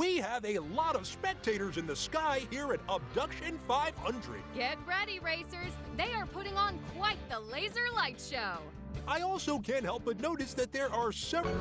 We have a lot of spectators in the sky here at Abduction 500. Get ready, racers. They are putting on quite the laser light show. I also can't help but notice that there are several...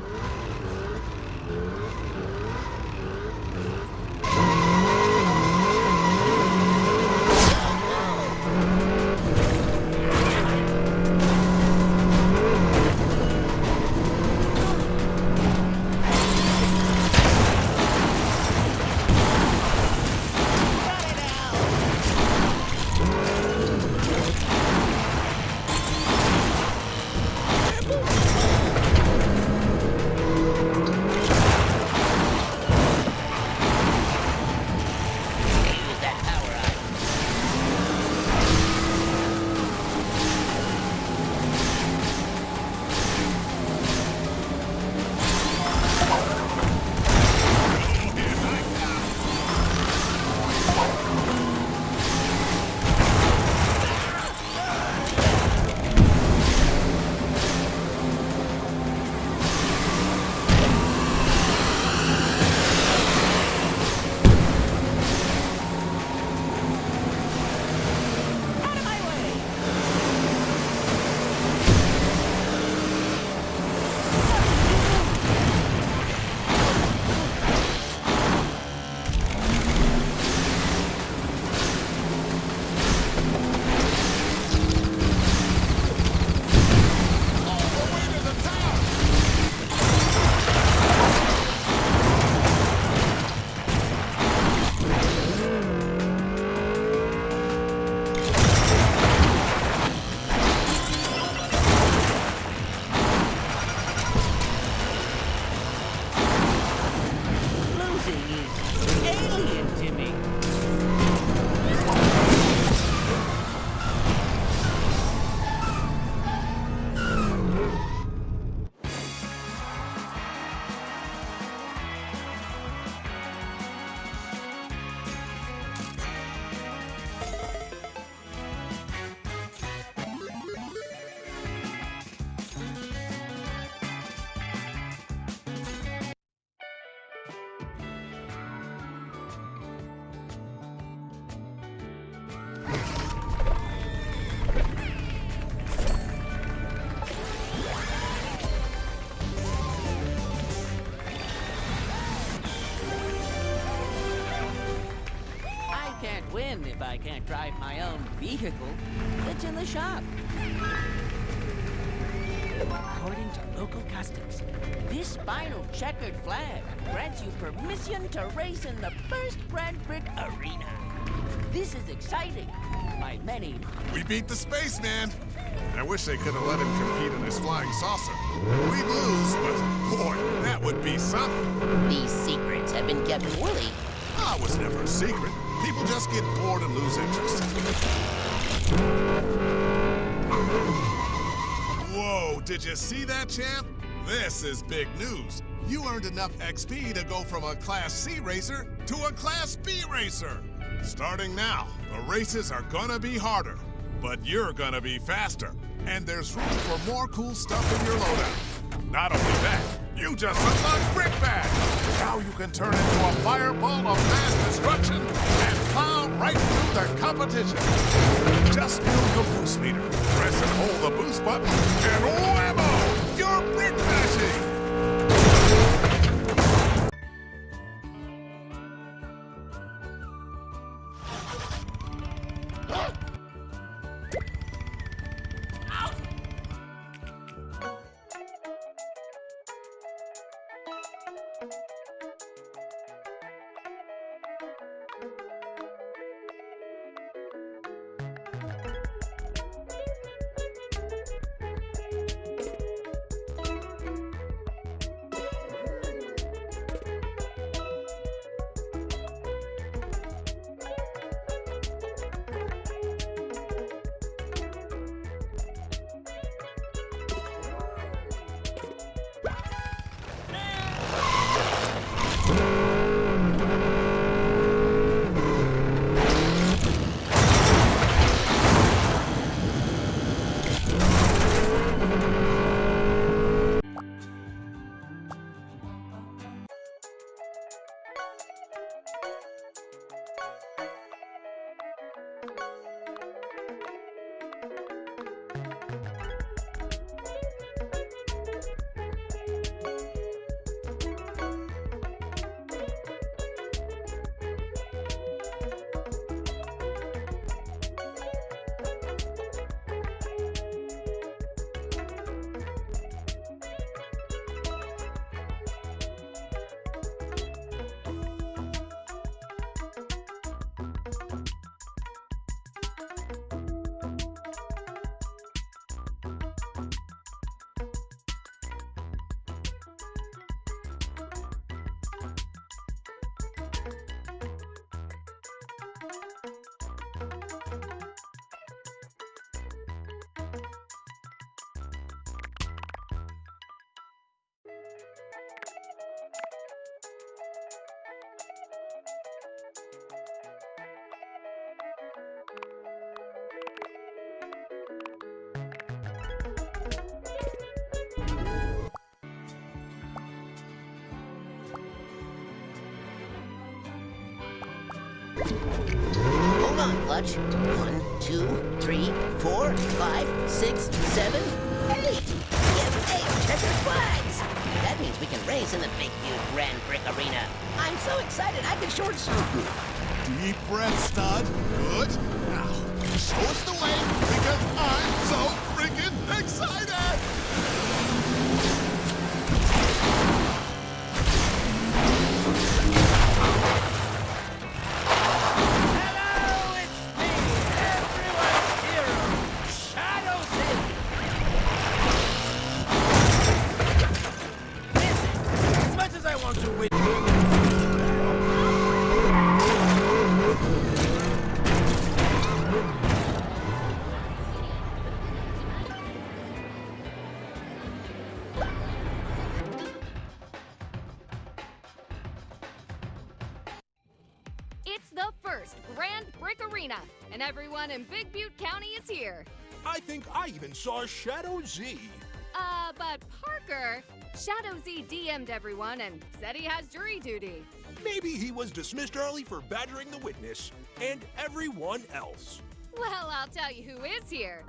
If I can't drive my own vehicle, it's in the shop. According to local customs, this final checkered flag grants you permission to race in the first Grand Brick Arena. This is exciting by many. We beat the Spaceman! I wish they could have let him compete in his flying saucer. We lose, but boy, that would be something. These secrets have been kept woolly. Oh, it was never a secret. People just get bored and lose interest. Whoa, did you see that, champ? This is big news. You earned enough XP to go from a Class C racer to a Class B racer. Starting now, the races are gonna be harder, but you're gonna be faster. And there's room for more cool stuff in your loadout. Not only that, you just unlocked Brick Bags! Now you can turn into a fireball of mass destruction and plow right through the competition! Just fill your boost meter, press and hold the boost button, and whammo! You're brick bashing! Hold on, Clutch. 1, 2, 3, 4, 5, 6, 7, 8. We have 8 treasure flags. That means we can race in the big, huge Grand Brick Arena. I'm so excited I can short circuit. Deep breath, Stud. Good. Now, show us the way because I'm so freaking excited. Hello, it's me, everyone's hero, Shadow Z. Listen, as much as I want to win, it's the first Grand Brick Arena, and everyone in Big Butte County is here. I think I even saw Shadow Z. But Parker, Shadow Z DM'd everyone and said he has jury duty. Maybe he was dismissed early for badgering the witness and everyone else. Well, I'll tell you who is here.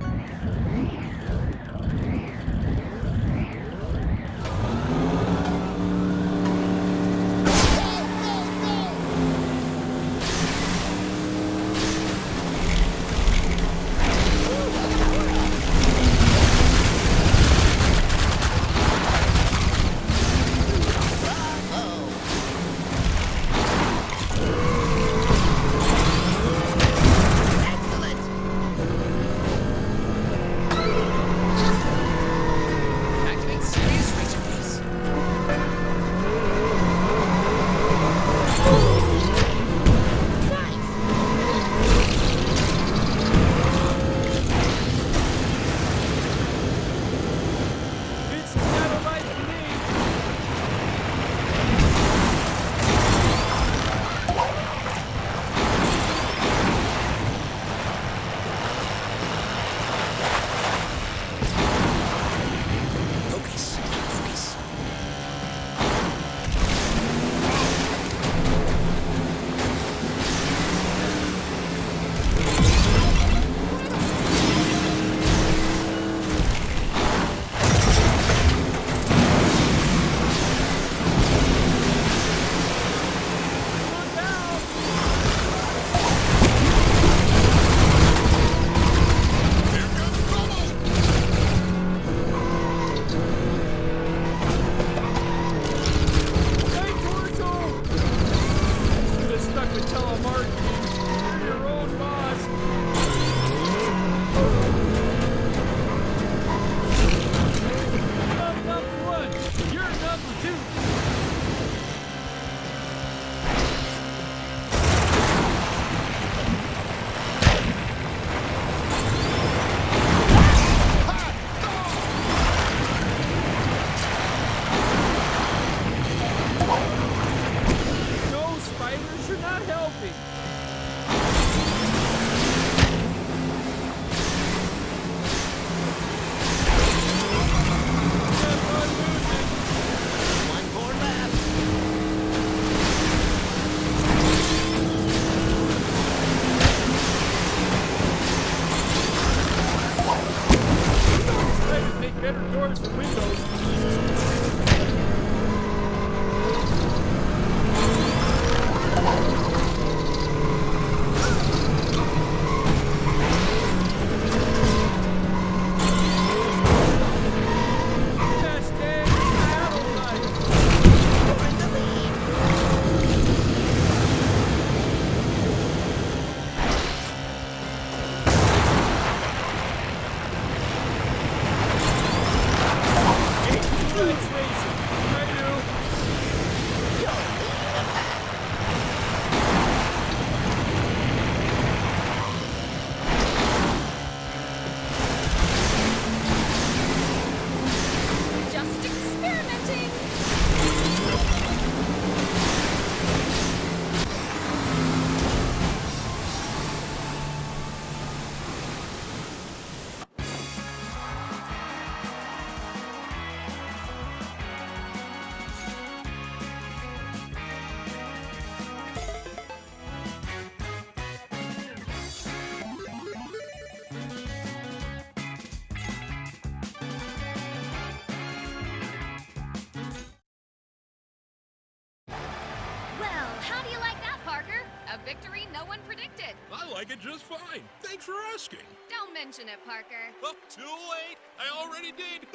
A victory no one predicted. I like it just fine. Thanks for asking. Don't mention it, Parker. Oh, too late. I already did.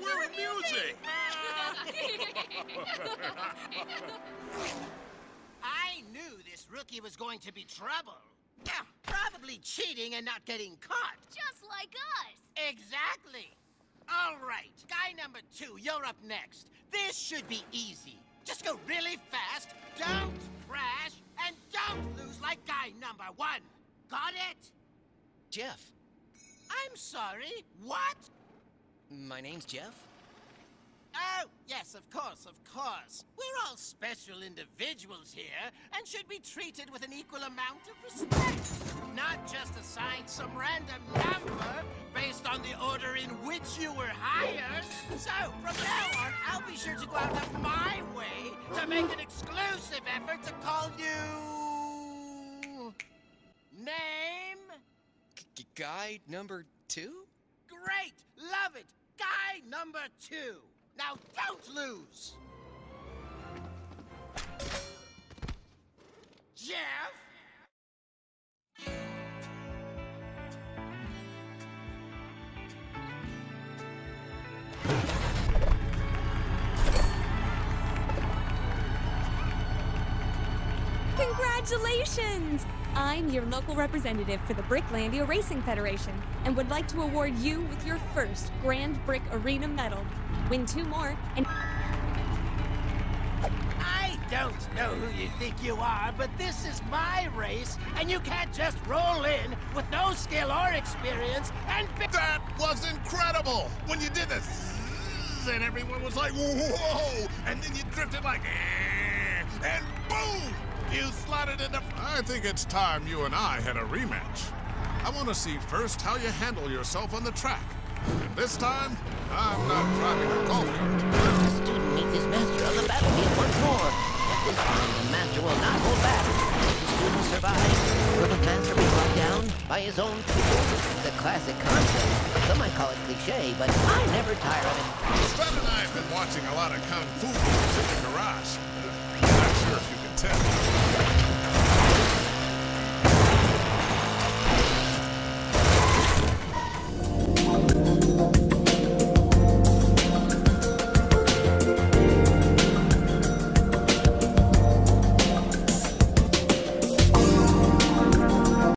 We're amusing. I knew this rookie was going to be trouble. Probably cheating and not getting caught. Just like us. Exactly. All right, guy number 2, you're up next. This should be easy. Just go really fast, don't crash, and don't lose like guy number 1. Got it? Jeff. I'm sorry, what? My name's Jeff. Oh, yes, of course, of course. We're all special individuals here and should be treated with an equal amount of respect. Not just assigned some random number based on the order in which you were hired. So, from now on, I'll be sure to go out of my way to make an exclusive effort to call you... Name? Guy number 2? Great! Love it! Guy number 2! Now don't lose! Jeff? Congratulations! I'm your local representative for the Bricklandia Racing Federation and would like to award you with your first Grand Brick Arena medal. Win 2 more and... I don't know who you think you are, but this is my race and you can't just roll in with no skill or experience and... That was incredible! When you did this and everyone was like, whoa! And then you drifted like... and boom! You slotted in the... I think it's time you and I had a rematch. I want to see first how you handle yourself on the track. And this time, I'm not driving a golf cart. The student meets his master on the battlefield once more. At this time, the master will not hold back. If the student survives, will the master be brought down by his own people? The classic concept. Some might call it cliché, but I never tire of it. Scott and I have been watching a lot of kung fu movies in the garage. I'm not sure if you can tell.